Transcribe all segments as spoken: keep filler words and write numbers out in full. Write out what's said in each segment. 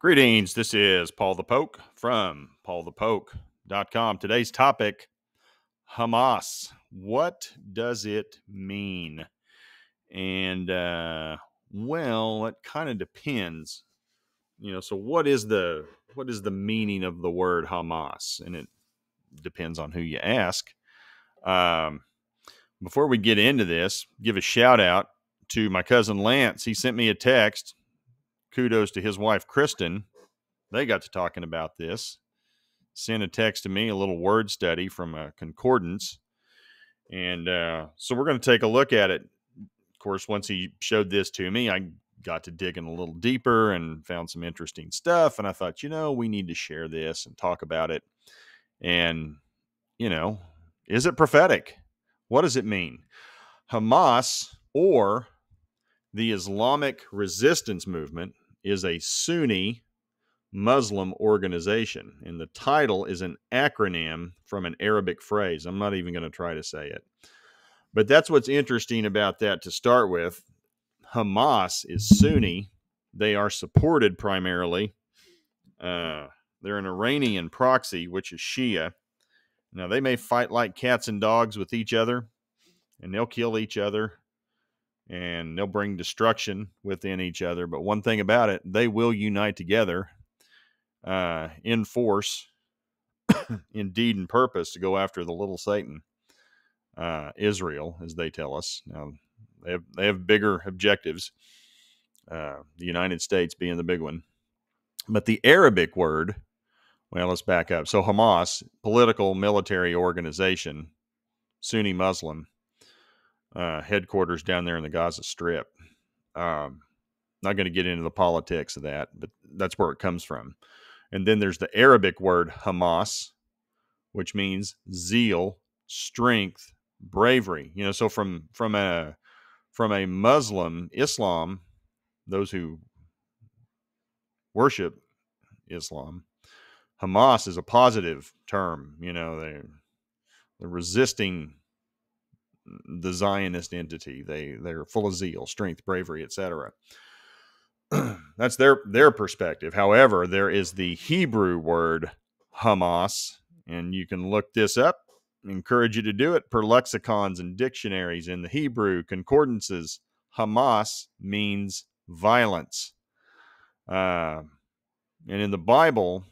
Greetings, this is Paul the Poke from paul the poke dot com. Today's topic, Hamas. What does it mean? And, uh, well, it kind of depends. You know, so what is the what is the meaning of the word Hamas? And it depends on who you ask. Um, before we get into this, give a shout out to my cousin Lance. He sent me a text. Kudos to his wife, Kristen. They got to talking about this. Sent a text to me, a little word study from a concordance. And uh, so we're going to take a look at it. Of course, once he showed this to me, I got to digging a little deeper and found some interesting stuff. And I thought, you know, we need to share this and talk about it. And, you know, is it prophetic? What does it mean? Hamas, or the Islamic resistance movement, is a Sunni Muslim organization, and the title is an acronym from an Arabic phrase. I'm not even going to try to say it, but that's what's interesting about that to start with. Hamas is Sunni. They are supported primarily. Uh, they're an Iranian proxy, which is Shia. Now, they may fight like cats and dogs with each other, and they'll kill each other, and they'll bring destruction within each other. But one thing about it, they will unite together uh, in force, in deed and purpose, to go after the little Satan, uh, Israel, as they tell us. Now, they have, they have bigger objectives, uh, the United States being the big one. But the Arabic word, well, let's back up. So Hamas, political military organization, Sunni Muslim, Uh, headquarters down there in the Gaza Strip. Um, not going to get into the politics of that, but that's where it comes from. And then there's the Arabic word Hamas, which means zeal, strength, bravery. You know, so from from a from a Muslim Islam, those who worship Islam, Hamas is a positive term. You know, they they're resisting the Zionist entity. They they're full of zeal, strength, bravery, et cetera. That's their their perspective. However, there is the Hebrew word Hamas, and you can look this up. I encourage you to do it per lexicons and dictionaries. In the Hebrew concordances, Hamas means violence. Uh, and in the Bible,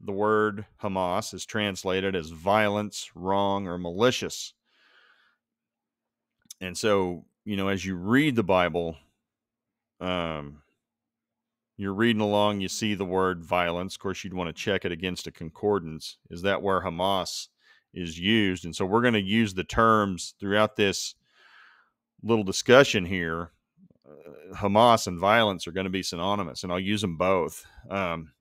the word Hamas is translated as violence, wrong, or malicious. And so, you know, as you read the Bible, um, you're reading along, you see the word violence. Of course, you'd want to check it against a concordance. Is that where Hamas is used? And so we're going to use the terms throughout this little discussion here. Uh, Hamas and violence are going to be synonymous, and I'll use them both. Um,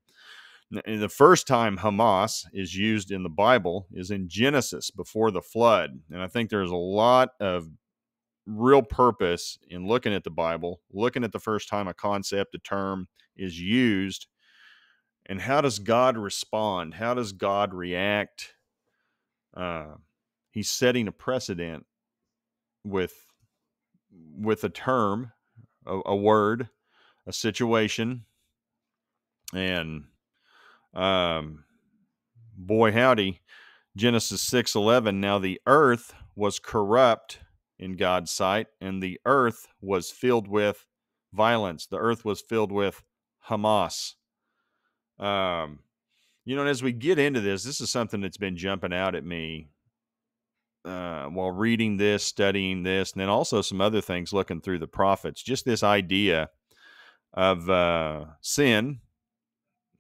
The first time Hamas is used in the Bible is in Genesis, before the flood. And I think there's a lot of real purpose in looking at the Bible, looking at the first time a concept, a term is used, and how does God respond? How does God react? Uh, he's setting a precedent with, with a term, a, a word, a situation, and Um, boy, howdy, Genesis six eleven. Now the earth was corrupt in God's sight, and the earth was filled with violence. The earth was filled with Hamas. Um, you know, and as we get into this, this is something that's been jumping out at me, uh, while reading this, studying this, and then also some other things, looking through the prophets, just this idea of, uh, sin.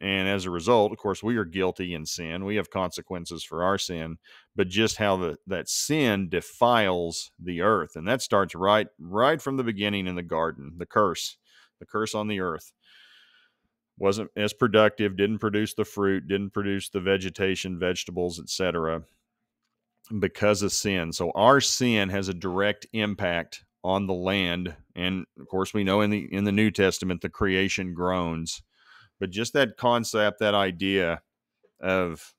And as a result, of course, we are guilty in sin. We have consequences for our sin, but just how the, that sin defiles the earth. And that starts right, right from the beginning in the garden, the curse, the curse on the earth. Wasn't as productive, didn't produce the fruit, didn't produce the vegetation, vegetables, et cetera, because of sin. So our sin has a direct impact on the land. And of course, we know in the, in the New Testament, the creation groans. But just that concept, that idea of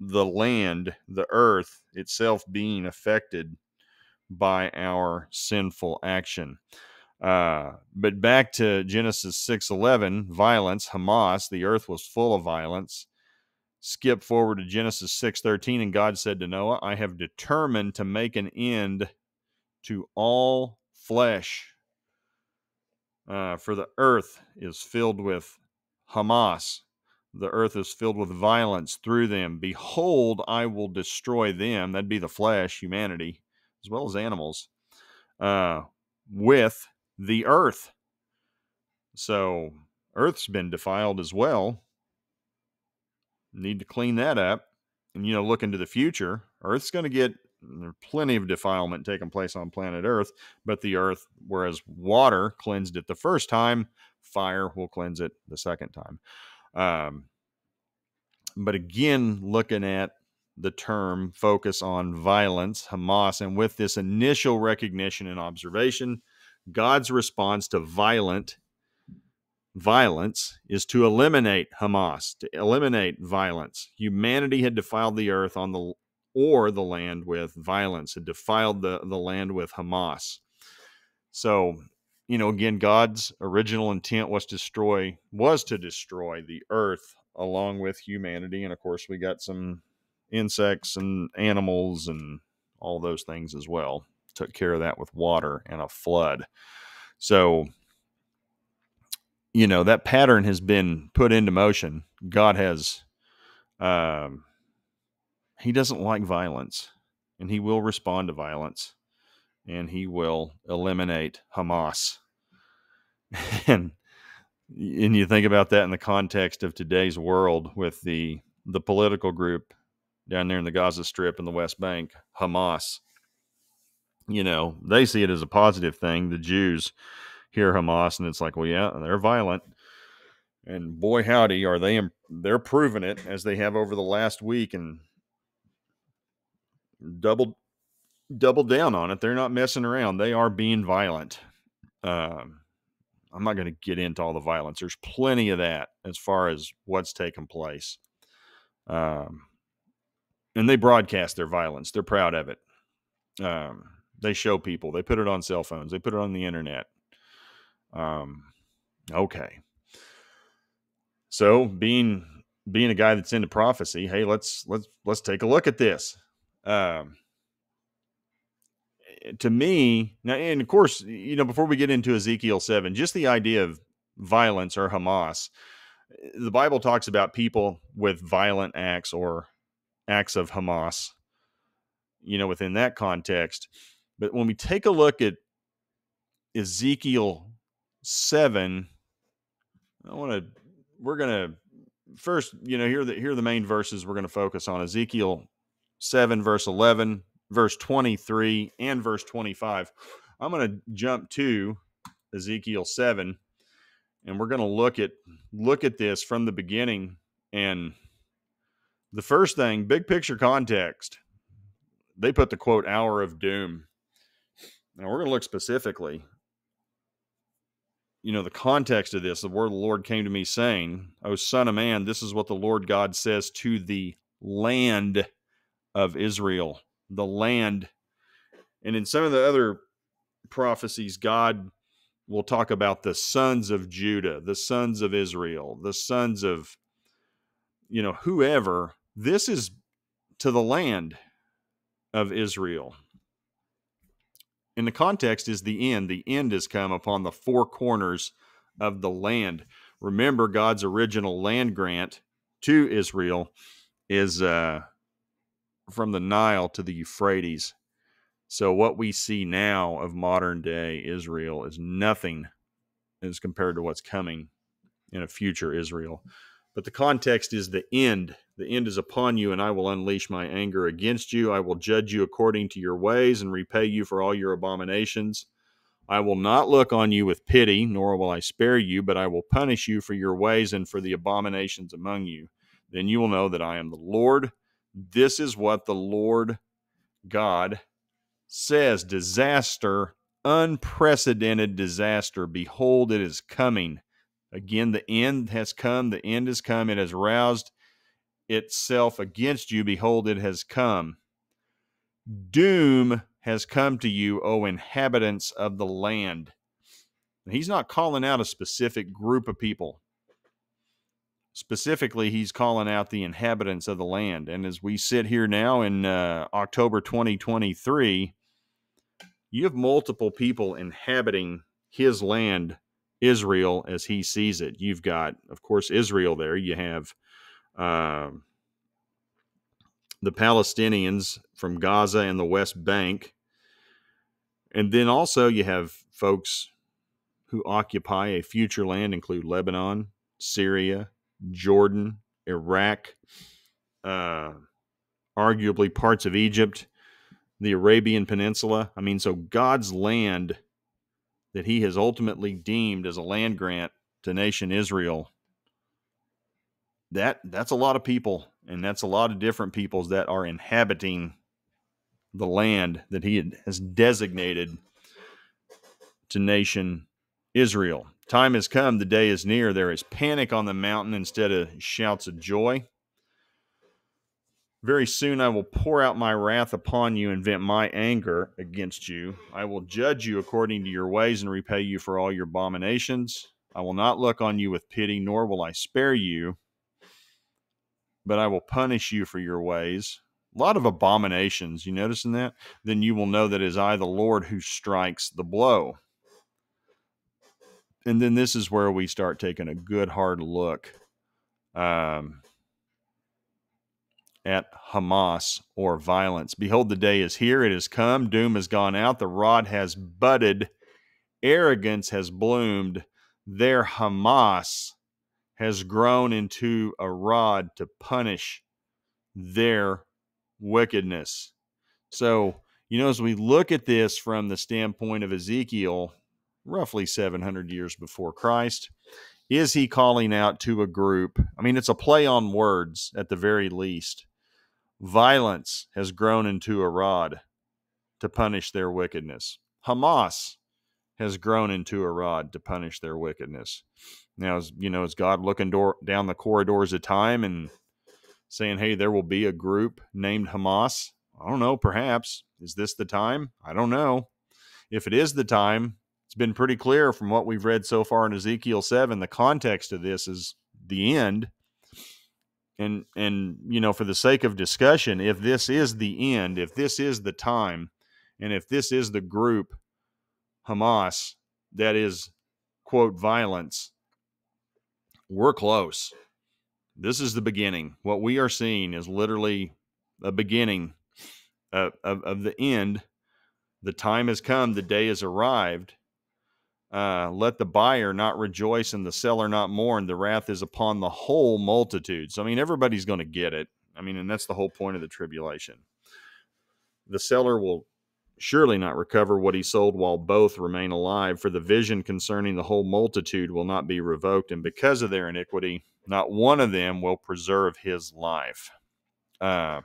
the land, the earth itself being affected by our sinful action. Uh, but back to Genesis six eleven, violence, Hamas, the earth was full of violence. Skip forward to Genesis six thirteen, and God said to Noah, I have determined to make an end to all flesh, uh, for the earth is filled with Hamas. The earth is filled with violence through them. Behold, I will destroy them. That'd be the flesh, humanity, as well as animals, uh, with the earth. So earth's been defiled as well. Need to clean that up. And, you know, look into the future. Earth's going to get plenty of defilement taking place on planet Earth, but the earth, whereas water cleansed it the first time, fire will cleanse it the second time. Um, but again, looking at the term, focus on violence, Hamas, and with this initial recognition and observation, God's response to violent violence is to eliminate Hamas, to eliminate violence. Humanity had defiled the earth on the, or the land with violence, had defiled the, the land with Hamas. So, you know, again, God's original intent was destroy, was to destroy the earth along with humanity. And of course, we got some insects and animals and all those things as well. Took care of that with water and a flood. So, you know, that pattern has been put into motion. God has, um, he doesn't like violence, and he will respond to violence, and he will eliminate Hamas. And, and you think about that in the context of today's world with the, the political group down there in the Gaza Strip and the West Bank, Hamas. You know, they see it as a positive thing. The Jews hear Hamas, and it's like, well, yeah, they're violent, and boy howdy, are they? They're proving it, as they have over the last week, and doubled doubled down on it. They're not messing around. They are being violent. Um, I'm not going to get into all the violence. There's plenty of that as far as what's taken place. Um, and they broadcast their violence. They're proud of it. Um, they show people. They put it on cell phones. They put it on the internet. Um, okay. So being, being a guy that's into prophecy, hey, let's, let's, let's take a look at this. Um, to me now, and of course, you know, before we get into Ezekiel seven, just the idea of violence or Hamas, the Bible talks about people with violent acts or acts of Hamas, you know, within that context. But when we take a look at Ezekiel seven, I want to, we're going to first, you know, here are the, here are the main verses we're going to focus on. Ezekiel seven, verse eleven, verse twenty-three, and verse twenty-five. I'm going to jump to Ezekiel seven, and we're going to look at, look at this from the beginning. And the first thing, big picture context, they put the quote, hour of doom. Now we're going to look specifically, you know, the context of this. The word of the Lord came to me saying, O son of man, this is what the Lord God says to the land of Israel, the land. And in some of the other prophecies, God will talk about the sons of Judah, the sons of Israel, the sons of, you know, whoever. This is to the land of Israel. And the context is the end. The end has come upon the four corners of the land. Remember, God's original land grant to Israel is uh, from the Nile to the Euphrates. So what we see now of modern day Israel is nothing as compared to what's coming in a future Israel. But the context is the end. The end is upon you, and I will unleash my anger against you. I will judge you according to your ways and repay you for all your abominations. I will not look on you with pity, nor will I spare you, but I will punish you for your ways and for the abominations among you. Then you will know that I am the Lord. This is what the Lord God says. Disaster, unprecedented disaster. Behold, it is coming. Again, the end has come. The end has come. It has roused itself against you. Behold, it has come. Doom has come to you, O inhabitants of the land. And he's not calling out a specific group of people. Specifically, he's calling out the inhabitants of the land. And as we sit here now in uh, October twenty twenty-three, you have multiple people inhabiting his land, Israel, as he sees it. You've got, of course, Israel there. You have uh, the Palestinians from Gaza and the West Bank. And then also you have folks who occupy a future land, include Lebanon, Syria, Jordan, Iraq, uh, arguably parts of Egypt, the Arabian Peninsula. I mean, so God's land that he has ultimately deemed as a land grant to nation Israel, that that's a lot of people, and that's a lot of different peoples that are inhabiting the land that he has designated to nation Israel. Time has come, the day is near. There is panic on the mountain instead of shouts of joy. Very soon I will pour out my wrath upon you and vent my anger against you. I will judge you according to your ways and repay you for all your abominations. I will not look on you with pity, nor will I spare you, but I will punish you for your ways. A lot of abominations, you noticing that? Then you will know that it is I, the Lord, who strikes the blow. And then this is where we start taking a good hard look um, at Hamas or violence. Behold, the day is here. It has come. Doom has gone out. The rod has budded. Arrogance has bloomed. Their Hamas has grown into a rod to punish their wickedness. So, you know, as we look at this from the standpoint of Ezekiel, roughly seven hundred years before Christ, is he calling out to a group? I mean, it's a play on words at the very least. Violence has grown into a rod to punish their wickedness. Hamas has grown into a rod to punish their wickedness. Now, you know, is God looking door, down the corridors of time and saying, hey, there will be a group named Hamas? I don't know, perhaps. Is this the time? I don't know. If it is the time, it's been pretty clear from what we've read so far in Ezekiel seven, the context of this is the end. And, and you know, for the sake of discussion, if this is the end, if this is the time, and if this is the group, Hamas, that is, quote, violence, we're close. This is the beginning. What we are seeing is literally a beginning of, of, of the end. The time has come. The day has arrived. Uh, let the buyer not rejoice and the seller not mourn. The wrath is upon the whole multitude. So, I mean, everybody's going to get it. I mean, and that's the whole point of the tribulation. The seller will surely not recover what he sold while both remain alive, for the vision concerning the whole multitude will not be revoked. And because of their iniquity, not one of them will preserve his life. Uh,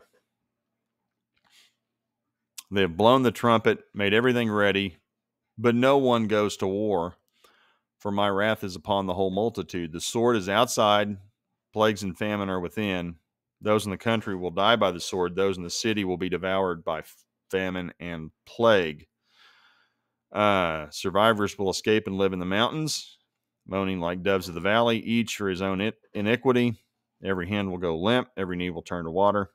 they have blown the trumpet, made everything ready, but no one goes to war, for my wrath is upon the whole multitude. The sword is outside, plagues and famine are within. Those in the country will die by the sword. Those in the city will be devoured by famine and plague. Uh, survivors will escape and live in the mountains, moaning like doves of the valley, each for his own iniquity. Every hand will go limp. Every knee will turn to water.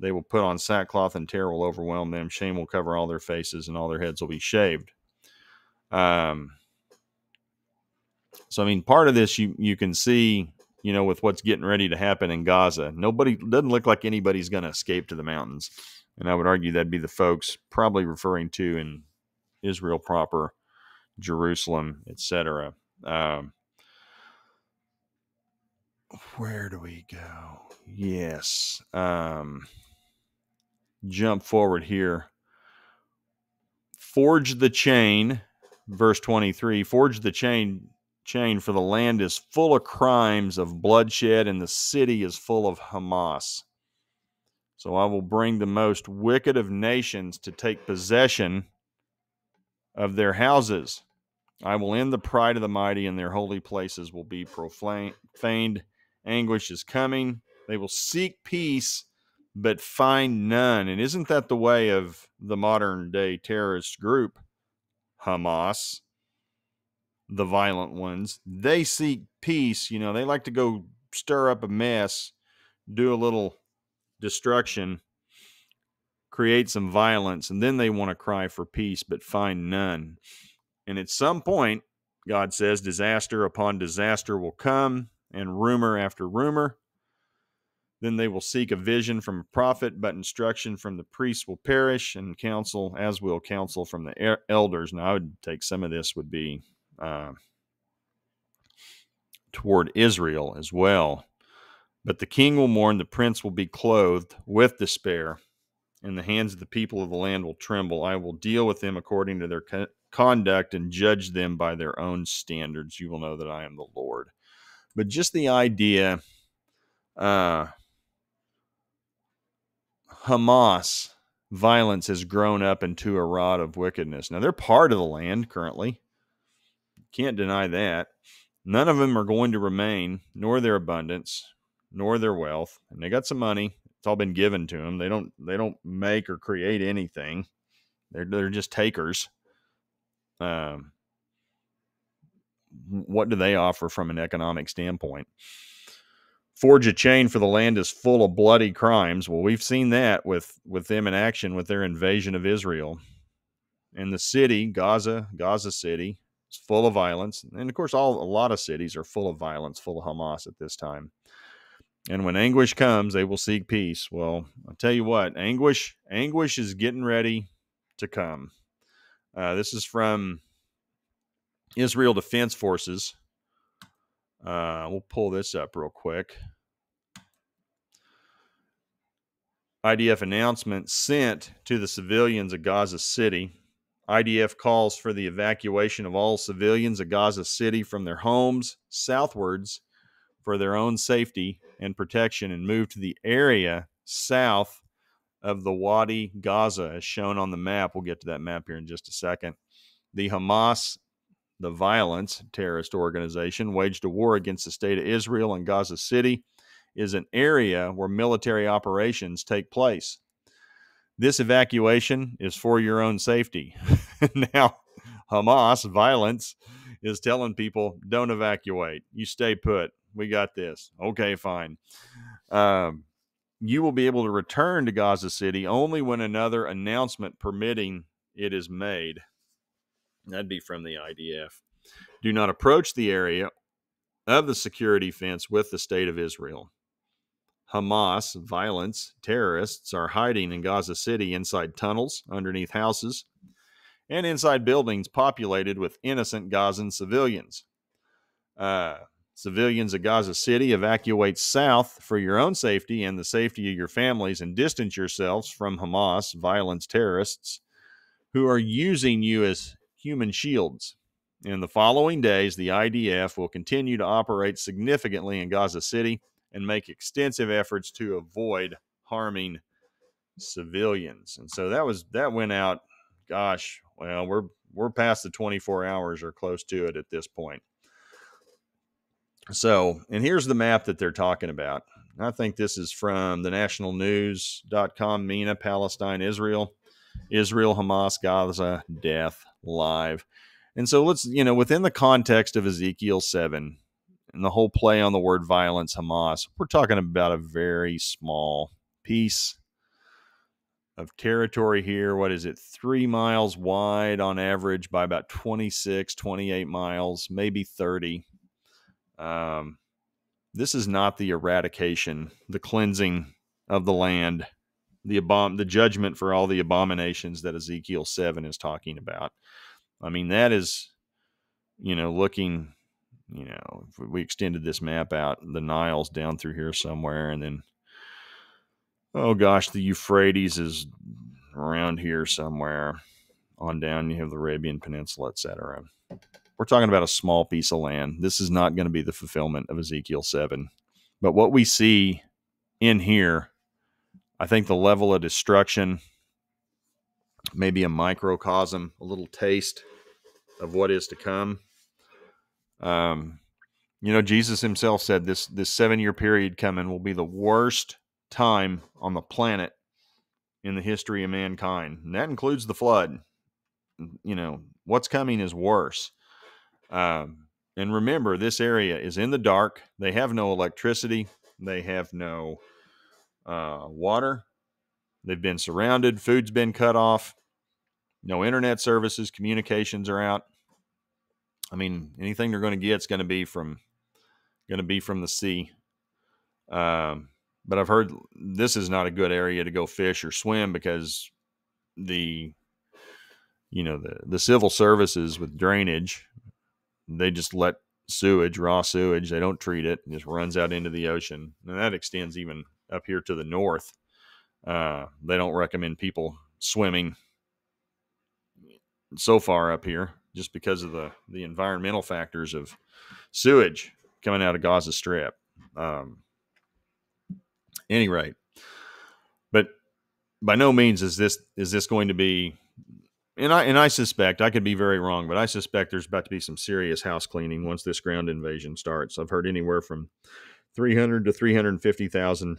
They will put on sackcloth, and terror will overwhelm them. Shame will cover all their faces, and all their heads will be shaved. Um, so, I mean, part of this you, you can see, you know, with what's getting ready to happen in Gaza. Nobody, doesn't look like anybody's going to escape to the mountains. And I would argue that'd be the folks probably referring to in Israel proper, Jerusalem, et cetera. Um, where do we go? Yes. Um, jump forward here. Forge the chain, verse twenty-three. Forge the chain, chain, for the land is full of crimes, of bloodshed, and the city is full of Hamas. So I will bring the most wicked of nations to take possession of their houses. I will end the pride of the mighty, and their holy places will be profaned. Anguish is coming. They will seek peace, but find none. And isn't that the way of the modern day terrorist group, Hamas? the violent ones. They seek peace. You know, they like to go stir up a mess, do a little destruction, create some violence, and then they want to cry for peace but find none. And at some point, God says, disaster upon disaster will come, and rumor after rumor. Then they will seek a vision from a prophet, but instruction from the priests will perish, and counsel, as will counsel from the elders. Now, I would take some of this would be uh, toward Israel as well. But the king will mourn, the prince will be clothed with despair, and the hands of the people of the land will tremble. I will deal with them according to their co conduct and judge them by their own standards. You will know that I am the Lord. But just the idea... Uh, Hamas violence has grown up into a rod of wickedness. Now, they're part of the land currently. Can't deny that. None of them are going to remain, nor their abundance, nor their wealth. And they got some money. It's all been given to them. They don't, they don't make or create anything. They're, they're just takers. Um, what do they offer from an economic standpoint? Forge a chain, for the land is full of bloody crimes. Well, we've seen that with, with them in action with their invasion of Israel. And the city, Gaza, Gaza City, is full of violence. And, of course, all a lot of cities are full of violence, full of Hamas at this time. And when anguish comes, they will seek peace. Well, I'll tell you what, anguish, anguish is getting ready to come. Uh, this is from Israel Defense Forces. Uh, we'll pull this up real quick. I D F announcement sent to the civilians of Gaza City. I D F calls for the evacuation of all civilians of Gaza City from their homes southwards for their own safety and protection, and move to the area south of the Wadi Gaza as shown on the map. We'll get to that map here in just a second. The Hamas, the violence terrorist organization, waged a war against the state of Israel, and Gaza City is an area where military operations take place. This evacuation is for your own safety. Now, Hamas violence is telling people, don't evacuate. You stay put. We got this. Okay, fine. Um, you will be able to return to Gaza City only when another announcement permitting it is made. That'd be from the I D F. Do not approach the area of the security fence with the state of Israel. Hamas, violence, terrorists are hiding in Gaza City inside tunnels, underneath houses, and inside buildings populated with innocent Gazan civilians. Uh, civilians of Gaza City, evacuate south for your own safety and the safety of your families, and distance yourselves from Hamas, violence, terrorists who are using you as human shields. In the following days, the I D F will continue to operate significantly in Gaza City and make extensive efforts to avoid harming civilians. And so that was, that went out, gosh, well, we're, we're past the twenty-four hours or close to it at this point. So, and here's the map that they're talking about. I think this is from the national news dot com, MENA, Palestine, Israel. Israel, Hamas, Gaza, death, live. And so let's, you know, within the context of Ezekiel seven and the whole play on the word violence, Hamas, we're talking about a very small piece of territory here. What is it? Three miles wide on average by about twenty-six, twenty-eight miles, maybe thirty. Um, this is not the eradication, the cleansing of the land, the abom the judgment for all the abominations that Ezekiel seven is talking about. I mean, that is, you know, looking, you know, if we extended this map out, the Nile's down through here somewhere. And then, oh gosh, the Euphrates is around here somewhere. On down, you have the Arabian Peninsula, et cetera. We're talking about a small piece of land. This is not going to be the fulfillment of Ezekiel seven. But what we see in here, I think the level of destruction, maybe a microcosm, a little taste of what is to come. Um, you know, Jesus himself said this, this seven-year period coming will be the worst time on the planet in the history of mankind. And that includes the flood. You know, what's coming is worse. Um, and remember, this area is in the dark. They have no electricity. They have no uh, water. They've been surrounded. Food's been cut off. No internet services. Communications are out. I mean, anything they're going to get is going to be from going to be from the sea. Um, but I've heard this is not a good area to go fish or swim because the, you know, the, the civil services with drainage, they just let sewage, raw sewage, they don't treat it. It just runs out into the ocean. And that extends even up here to the north. Uh, they don't recommend people swimming so far up here just because of the, the environmental factors of sewage coming out of Gaza Strip. Um, any rate, but by no means is this, is this going to be, and I, and I suspect, I could be very wrong, but I suspect there's about to be some serious house cleaning once this ground invasion starts. I've heard anywhere from three hundred to three hundred fifty thousand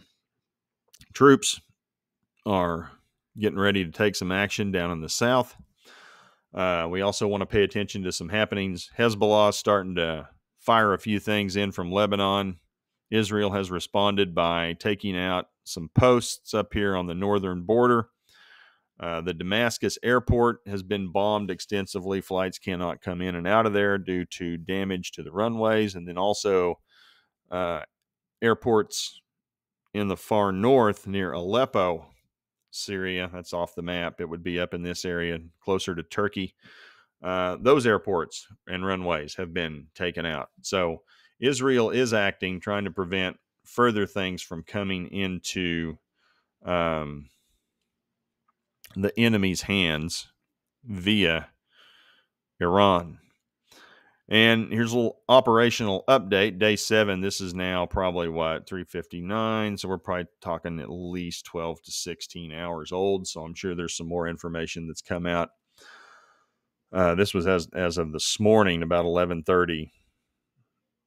troops are getting ready to take some action down in the south. Uh, we also want to pay attention to some happenings. Hezbollah is starting to fire a few things in from Lebanon. Israel has responded by taking out some posts up here on the northern border. Uh, the Damascus airport has been bombed extensively. Flights cannot come in and out of there due to damage to the runways. And then also uh, airports in the far north near Aleppo, Syria. That's off the map. It would be up in this area closer to Turkey. Uh, those airports and runways have been taken out. So Israel is acting, trying to prevent further things from coming into um, the enemy's hands via Iran. And here's a little operational update. Day seven, this is now probably, what, three fifty-nine? So we're probably talking at least twelve to sixteen hours old. So I'm sure there's some more information that's come out. Uh, this was as, as of this morning, about eleven thirty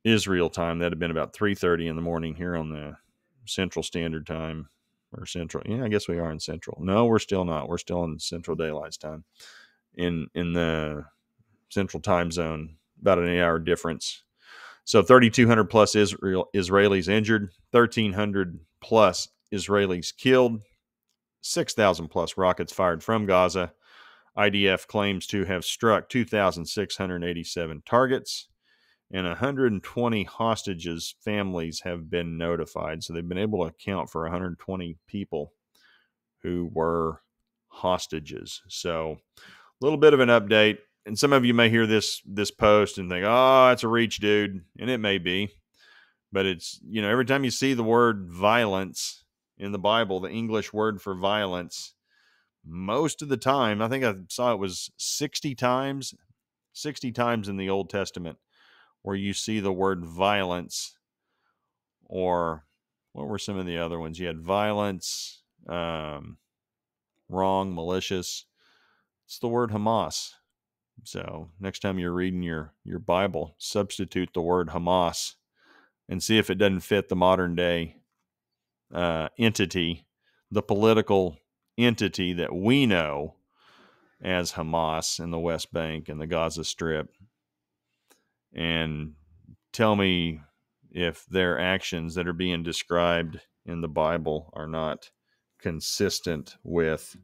Israel time. That'd have been about three thirty in the morning here on the Central Standard Time or Central. Yeah, I guess we are in Central. No, we're still not. We're still in Central Daylight Time in, in the Central Time Zone, about an eight hour difference. So thirty-two hundred plus Israel Israelis injured, thirteen hundred plus Israelis killed, six thousand plus rockets fired from Gaza. I D F claims to have struck two thousand six hundred eighty-seven targets, and one hundred twenty hostages' families have been notified. So they've been able to account for one hundred twenty people who were hostages. So a little bit of an update. And some of you may hear this, this post and think, oh, it's a reach, dude. And it may be, but it's, you know, every time you see the word violence in the Bible, the English word for violence, most of the time, I think I saw it was sixty times, sixty times in the Old Testament where you see the word violence. Or what were some of the other ones? You had violence, um, wrong, malicious. It's the word Hamas. So next time you're reading your, your Bible, substitute the word Hamas and see if it doesn't fit the modern day uh, entity, the political entity that we know as Hamas in the West Bank and the Gaza Strip, and tell me if their actions that are being described in the Bible are not consistent with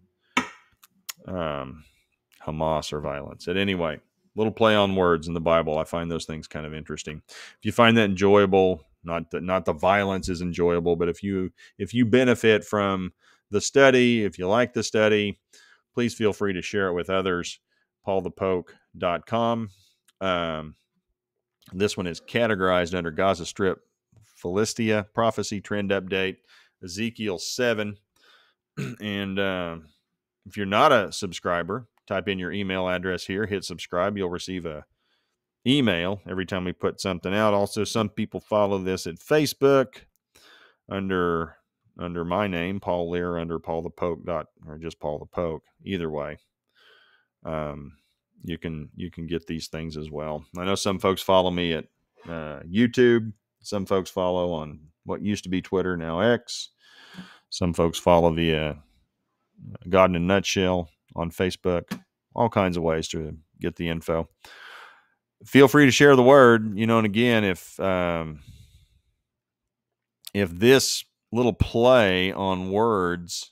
um, Hamas or violence. At any rate, little play on words in the Bible. I find those things kind of interesting. If you find that enjoyable, not that not the violence is enjoyable, but if you if you benefit from the study, if you like the study, please feel free to share it with others. paul the poke dot com. Um, this one is categorized under Gaza Strip Philistia Prophecy Trend Update, Ezekiel seven. And uh, if you're not a subscriber, type in your email address here, hit subscribe. You'll receive a email every time we put something out. Also, some people follow this at Facebook under... under my name, Paul Lear, under Paul the Poke dot, or just Paul the Poke. Either way, um, you can you can get these things as well. I know some folks follow me at uh, YouTube. Some folks follow on what used to be Twitter, now X. Some folks follow via God in a Nutshell on Facebook. All kinds of ways to get the info. feel free to share the word, you know. And again, if um, if this little play on words,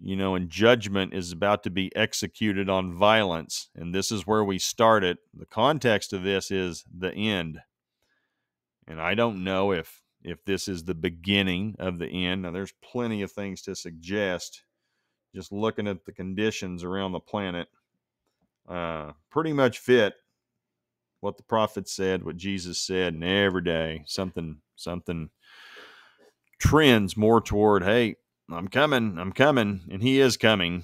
you know, and judgment is about to be executed on violence, and this is where we start it. The context of this is the end, and I don't know if if this is the beginning of the end. Now, there's plenty of things to suggest. Just looking at the conditions around the planet, uh, pretty much fit what the prophet said, what Jesus said, and every day something something trends more toward, hey, I'm coming, I'm coming, and he is coming,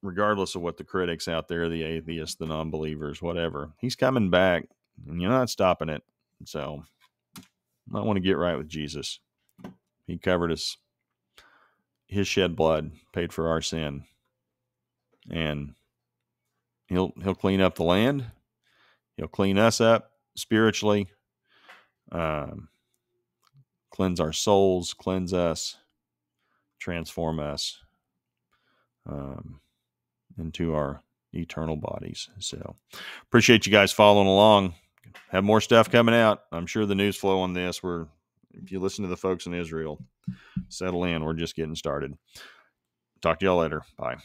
regardless of what the critics out there, the atheists, the non-believers, whatever. He's coming back, and you're not stopping it. So, might want to get right with Jesus. He covered us. His shed blood paid for our sin, and he'll he'll clean up the land. He'll clean us up spiritually, um, cleanse our souls, cleanse us, transform us um, into our eternal bodies. So appreciate you guys following along. Have more stuff coming out. I'm sure the news flow on this, we're if you listen to the folks in Israel, settle in. We're just getting started. Talk to y'all later. Bye.